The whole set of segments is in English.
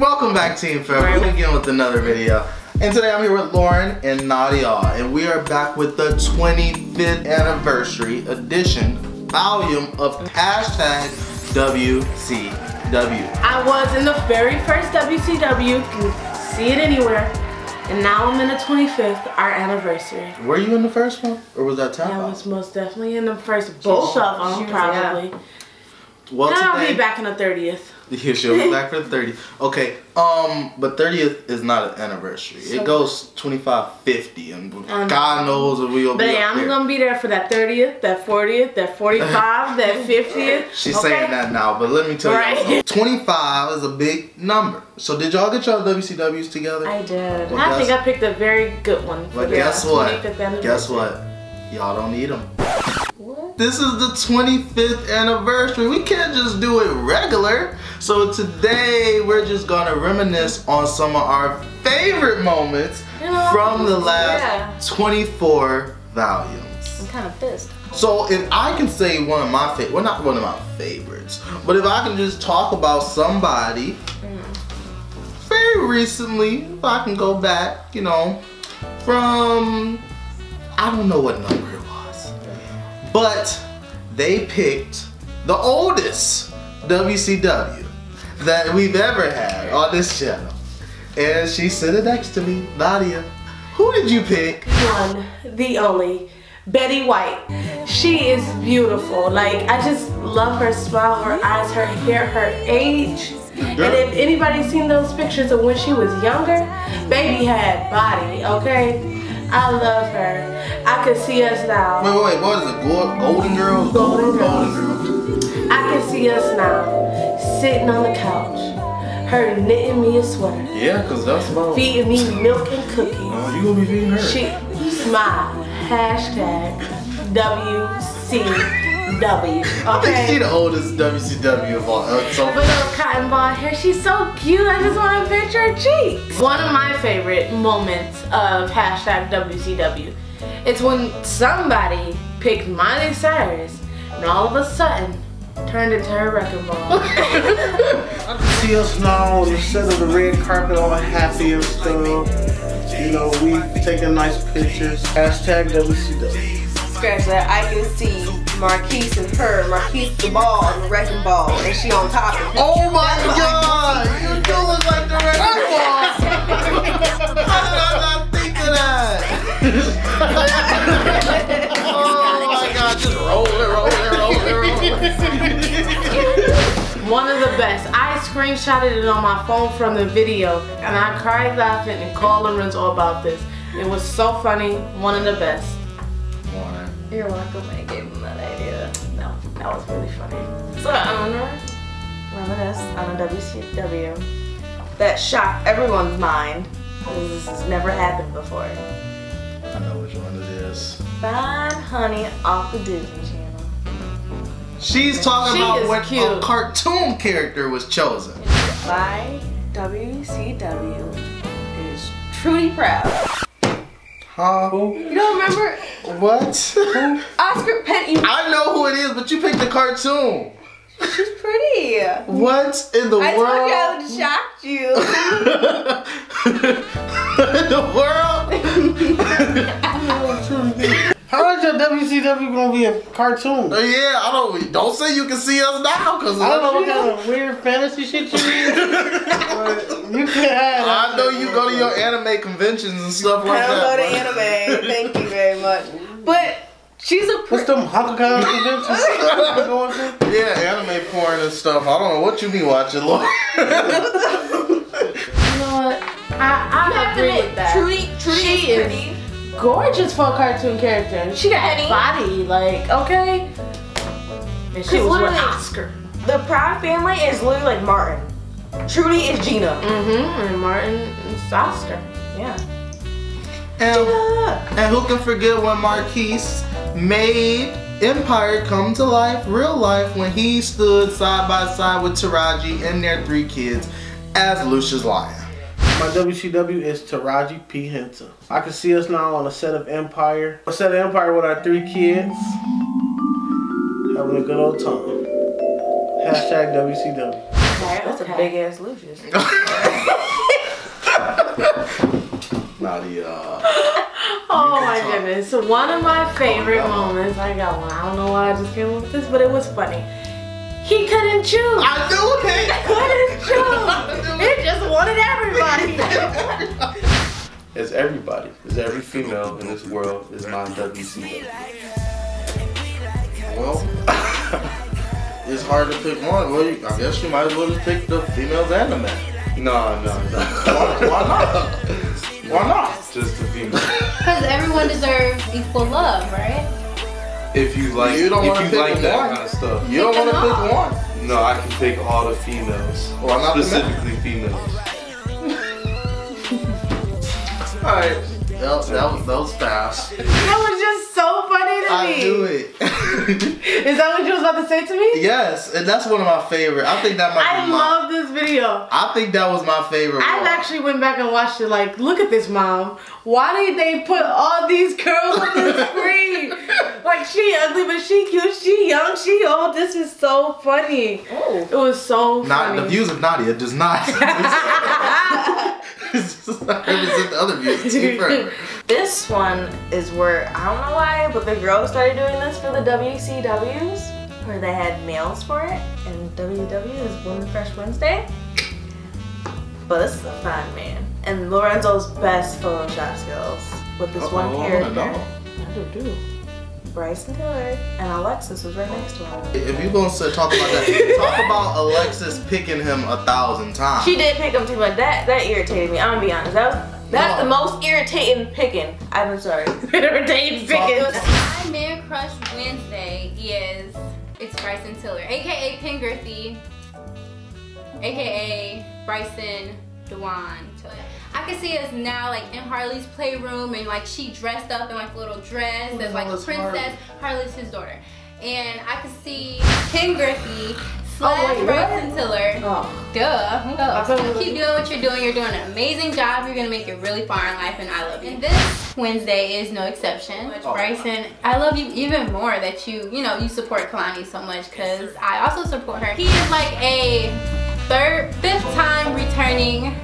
Welcome back, Team Fam. We're again with another video. And today I'm here with Lauren and Nadia, and we are back with the 25th anniversary edition volume of hashtag WCW. I was in the very first WCW, you can see it anywhere, and now I'm in the 25th, our anniversary. Were you in the first one? Or was that time? I was most definitely in the first, both of them probably. Well, then today, I'll be back in the 30th. Yeah, she'll be back for the 30th. Okay, but 30th is not an anniversary. So it goes 25, 50, and God knows if we'll be there. But yeah, I'm going to be there for that 30th, that 40th, that 45, that 50th. She's saying that now, but let me tell you. 25 is a big number. So did y'all get y'all WCWs together? I did. Well, I think I picked a very good one. But well, guess what? Guess what? Y'all don't need them. What? This is the 25th anniversary. We can't just do it regular. So today we're just gonna reminisce on some of our favorite moments from the last 24 volumes. I'm kind of pissed. So if I can say one of my favorites, well, not one of my favorites, but if I can just talk about somebody very recently, if I can go back, you know, from, I don't know what number. But they picked the oldest WCW that we've ever had on this channel. And she's sitting next to me, Nadia. Who did you pick? One, the only, Betty White. She is beautiful. Like, I just love her smile, her eyes, her hair, her age. Girl. And if anybody's seen those pictures of when she was younger, baby had body, okay? I love her. I can see us now. Wait, wait, what is it? Golden Girls? Golden Girls. I can see us now, sitting on the couch, her knitting me a sweater. Yeah, cause that's mine. Feeding me milk and cookies. Oh, you gonna be feeding her? She smile. Hashtag WCW. Okay? I think she the oldest WCW of all. With her cotton ball hair, she's so cute. I just want to pinch her cheeks. One of my favorite moments of hashtag WCW, it's when somebody picked Miley Cyrus and all of a sudden turned into her wrecking ball. See us now on the set of the red carpet, all happy and stuff. You know, we taking nice pictures. Hashtag WCW. Scratch that. I can see Marquise and her. Marquise the ball on the wrecking ball, and she on top of it. Oh my God! You do look like the wrecking ball. How did I not think of that? Oh my God! Just roll it. One of the best. I screenshotted it on my phone from the video, and I cried laughing and called Lorenzo about this. It was so funny. One of the best. You're welcome. I gave him that idea. No, that was really funny. So I'm gonna reminisce on a WCW that shocked everyone's mind because this has never happened before. I know which one it is. Fine Honey off the Disney Channel. She's talking about when a cartoon character was chosen. By WCW is Trudy Proud. You don't remember? What? Oscar Petty. I know who it is, but you picked the cartoon. She's pretty. What in the world? I told you I would shock you. In the world? How is your WCW gonna be a cartoon? Yeah, I don't say you can see us now, cause I don't know what kind of weird fantasy shit you read. You can have. I know you go to your anime conventions and stuff like that. I don't go to anime. Thank you very much. But she's a. What's them Hakugan conventions? Yeah, anime porn and stuff. I don't know what you be watching, Lord. You know what? I agree with that. Trudy is pretty. Gorgeous for a cartoon character. She got a body, like okay. And she was with Oscar. The Proud family is literally like Martin. Trudy is Gina. And Martin is Oscar. Yeah. And who can forget when Marquise made Empire come to life, real life, when he stood side by side with Taraji and their three kids as Lucius Lyon. My WCW is Taraji P. Henson. I can see us now on a set of Empire. A set of Empire with our three kids. Having a good old time. Hashtag WCW. That's That's a big ass Lucius. Not the, oh my goodness. One of my favorite moments. I got one. I don't know why I just came up with this, but it was funny. He couldn't choose. I knew it. He couldn't choose. It just wanted everybody. As everybody, as every female in this world is my WCW. Well, it's hard to pick one. Well, I guess you might as well just pick the females and the men. No. Why not? Just the female. Because everyone deserves equal love, right? If you like, that kind of stuff, you don't want to pick one. No, I can pick all the females. Well, not specifically females. Alright, that was fast. That was just so funny to me. I knew it. Is that what you was about to say to me? Yes, and that's one of my favorite. I think that might be love this video. I think that was my favorite one. I actually went back and watched it like, look at this, mom. Why did they put all these curls on the screen? Like, she ugly, but she cute, she young, she old. This is so funny. Oh. It was so funny. The views of Nadia does not. This one is where, I don't know why, but the girls started doing this for the WCWs, where they had males for it, and WW is Women Fresh Wednesday. But this is a fine man. And Lorenzo's best Photoshop skills with this one character. Bryson Diller and Alexis was right next to him. If you're gonna talk about that, talk about Alexis picking him 1,000 times. She did pick him too much. That irritated me. I'm gonna be honest. That's the most irritating picking. I'm sorry. Irritating picking. So, my Man Crush Wednesday is Bryson Tiller, aka Ken Griffey, aka Bryson Djuan Tiller. I can see us now like in Harley's playroom, and like she dressed up in like a little dress as like a princess. Harley's his daughter. And I can see Ken Griffey slash Bryson Tiller. Oh. Duh. Keep doing what you're doing. You're doing an amazing job. You're gonna make it really far in life, and I love you. And this Wednesday is no exception. Which Bryson, I love you even more that you support Kehlani so much, because I also support her. He is like a fifth time returning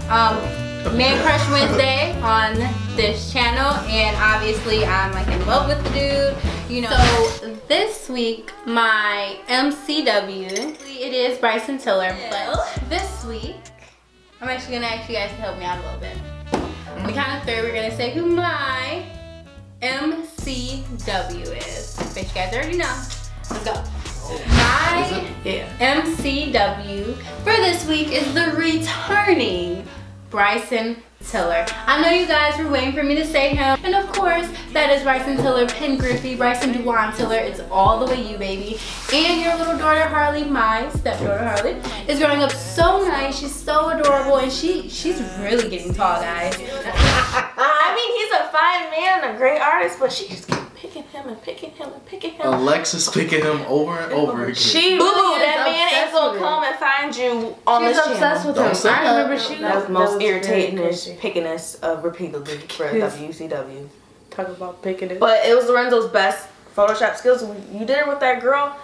Man Crush Wednesday on this channel, and obviously I'm like in love with the dude, you know. So this week my MCW, it is Bryson Tiller, but this week I'm actually gonna ask you guys to help me out a little bit. On the count of three we're gonna say who my MCW is. I bet you guys already know. Let's go. My MCW for this week is the returning Bryson Tiller. I know you guys were waiting for me to say him, and of course that is Bryson Tiller, Ken Griffey, Bryson Djuan Tiller. It's all the way you, baby. And your little daughter Harley, my stepdaughter Harley, is growing up so nice. She's so adorable, and she's really getting tall, guys. I mean, he's a fine man, a great artist, but she just kept picking him and picking him and picking him. Alexis picking him over and over again. She that man ain't gonna come and find you on this channel. She's obsessed with him. I remember that was most irritating is picking us repeatedly for WCW. Talk about picking it. But it was Lorenzo's best Photoshop skills. You did it with that girl.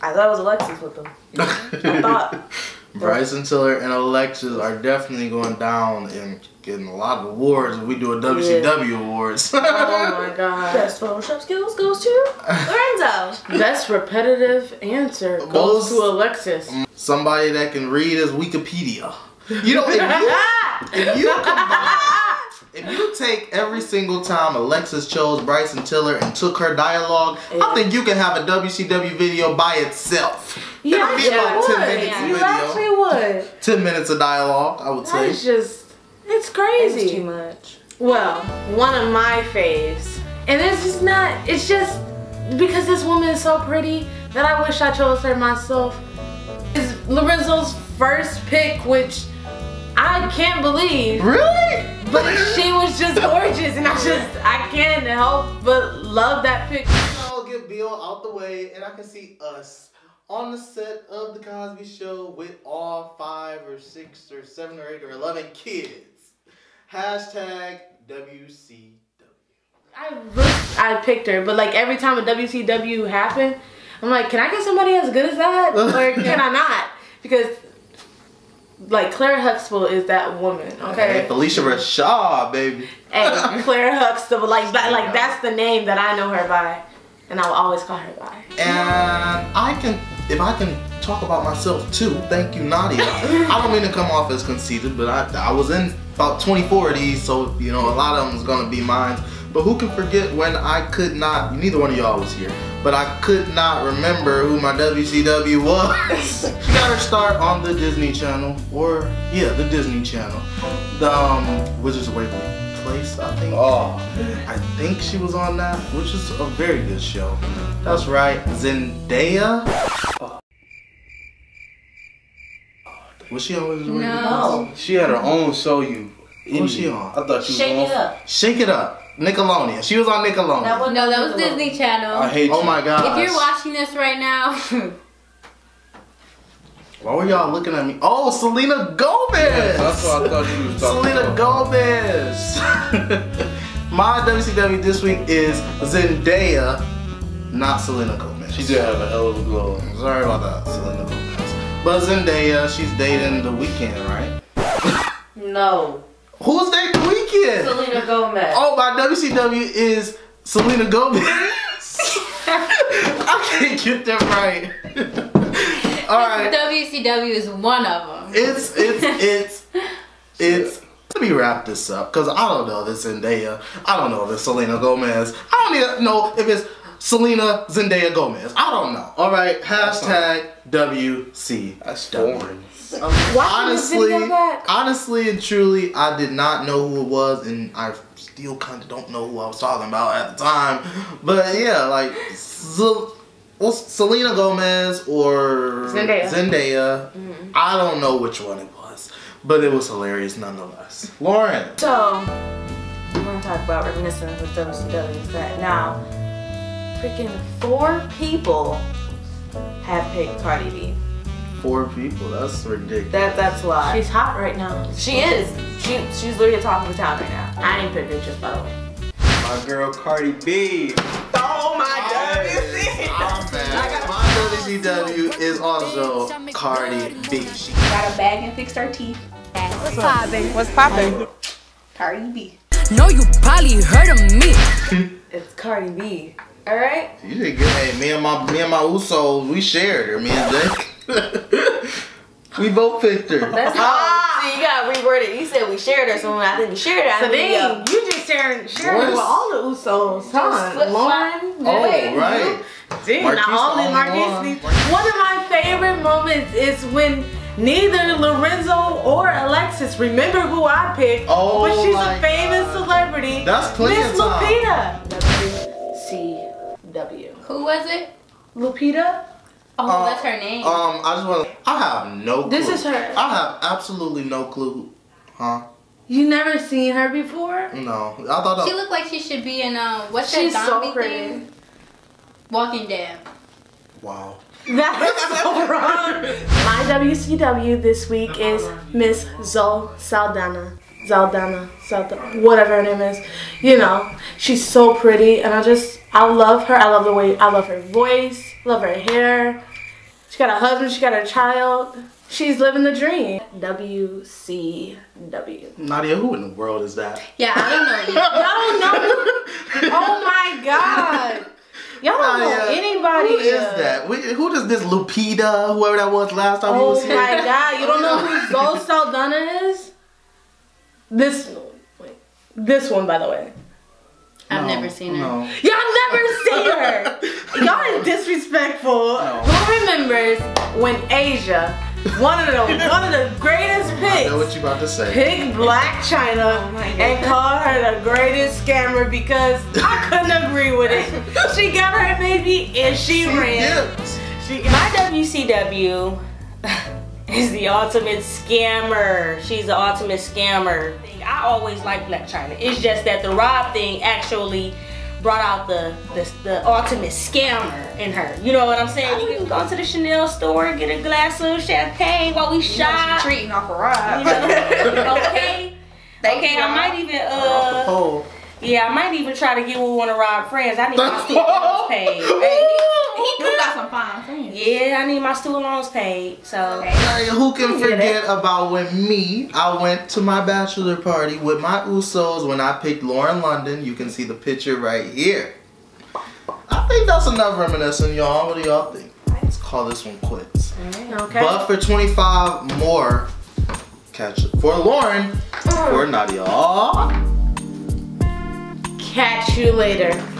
I thought it was Alexis with him. I thought. Bryson Tiller and Alexis are definitely going down and getting a lot of awards when we do a WCW awards. Oh my god. Best Photoshop skills goes to Lorenzo. Best repetitive answer goes to Alexis. Somebody that can read as Wikipedia. You know, if you take every single time Alexis chose Bryson Tiller and took her dialogue, I think you can have a WCW video by itself. Yeah, it'd be about 10 minutes of video. You actually would. 10 minutes of dialogue, I would say. It's just, it's crazy. It's too much. Well, one of my faves, and it's just not, it's just because this woman is so pretty that I wish I chose her myself, is Lorenzo's first pick, which I can't believe. Really? But she was just gorgeous, and I can't help but love that picture. I'll get Bill out the way, and I can see us on the set of The Cosby Show with all 5 or 6 or 7 or 8 or 11 kids. # WCW. I wish I picked her, but like every time a WCW happened, I'm like, can I get somebody as good as that? Or can I not? Because Like, Claire Huxtable is that woman, okay? Hey, Felicia Rashad, baby. Hey, Claire Huxtable, like that's the name that I know her by, and I will always call her by. And I can, if I can talk about myself too, thank you, Nadia. I don't mean to come off as conceited, but I was in about 24 of these, so, you know, a lot of them is gonna be mine. But who can forget when I could not, neither one of y'all was here, but I could not remember who my WCW was. Gotta start on the Disney Channel, or yeah, the Disney Channel. The Wizards of Waverly Place, I think. Oh, I think she was on that, which is a very good show. That's right, Zendaya. Was she on Wizards of Waverly Place? No. She had her own show. Who was she on? I thought she was on. Shake It Up. Shake It Up. Nickelodeon. She was on Nickelodeon. No, that was Disney Channel. I hate you. Oh my god. If you're watching this right now. Why were y'all looking at me? Oh, Selena Gomez! Yeah, that's what I thought you was talking about. Selena Gomez! My WCW this week is Zendaya, not Selena Gomez. She did have a hell of a glow. Sorry about that, Selena Gomez. But Zendaya, she's dating The Weeknd, right? No. Who's that The Weeknd? Selena Gomez. Oh, my WCW is Selena Gomez. I can't get that right. Alright. WCW is one of them. It's let me wrap this up, because I don't know if it's Zendaya. I don't know if it's Selena Gomez. I don't even know if it's Selena Zendaya Gomez. I don't know. Alright, hashtag WCW. That's boring. Honestly and truly, I did not know who it was, and I still kind of don't know who I was talking about at the time. But yeah, like Selena Gomez or Zendaya. Mm-hmm. I don't know which one it was, but it was hilarious nonetheless. Lauren. So we're gonna talk about reminiscence with WCW. That now, freaking 4 people have picked Cardi B. 4 people, that's ridiculous. That's a lot. She's hot right now. She is. She's literally talking to town right now. I ain't picked her just by the way. My girl Cardi B. Oh my WCW. My WCW is also Cardi B. She got a bag and fixed her teeth. What's poppin'? What's poppin'? Cardi B. No, you probably heard of me. It's Cardi B. All right. You did good. Hey, me and my Usos, we shared her. Me and Dick. We both picked her. That's so you gotta reword it. You said we shared her, so I didn't share that. So then you just shared her with all the Usos, huh? Right. Not only Marquise. One of my favorite moments is when neither Lorenzo or Alexis remember who I picked, but she's a famous celebrity. That's Miss Lupita. WCW. Who was it? Lupita. Oh, that's her name. I have no clue. This is her. I have absolutely no clue. Huh? You never seen her before? No. I thought she looked like she should be in what's that zombie thing? Walking Dead. Wow. That's so wrong. My WCW this week is Miss Zoe Saldana. Whatever her name is. You know, she's so pretty, and I love her. I love her voice, love her hair. She got a husband, she got a child. She's living the dream. WCW. Nadia, who in the world is that? Yeah, I don't know. Y'all don't know? Oh my god. Y'all don't know anybody. Who is that? Who does this Lupita, whoever that was last time we was here? Oh my god, you don't know who Zoe Saldana is? This one, by the way. I've never seen her. No. Y'all never seen her. Y'all is disrespectful. No. Who remembers when Asia, one of the greatest pigs, I know what you about to say. Picked Black China and called her the greatest scammer because I couldn't agree with it. She got her baby and she ran. My WCW is the ultimate scammer. She's the ultimate scammer. I always liked Black China. It's just that the Rob thing actually brought out the ultimate scammer in her. You know what I'm saying? We can go to the Chanel store, get a glass of champagne while we shop. She's treating off a Rob. You know? Okay. Okay, I might even I might even try to get with one of Rob's friends. I need to see his page. he could. You got some fine things. Yeah, I need my student loans paid. So okay. Hey, who can forget about when I went to my bachelor party with my Usos when I picked Lauren London. You can see the picture right here. I think that's enough reminiscing, y'all. What do y'all think? Let's call this one quits. Okay. But for 25 more, catch it. For Lauren, for Nadia. Catch you later.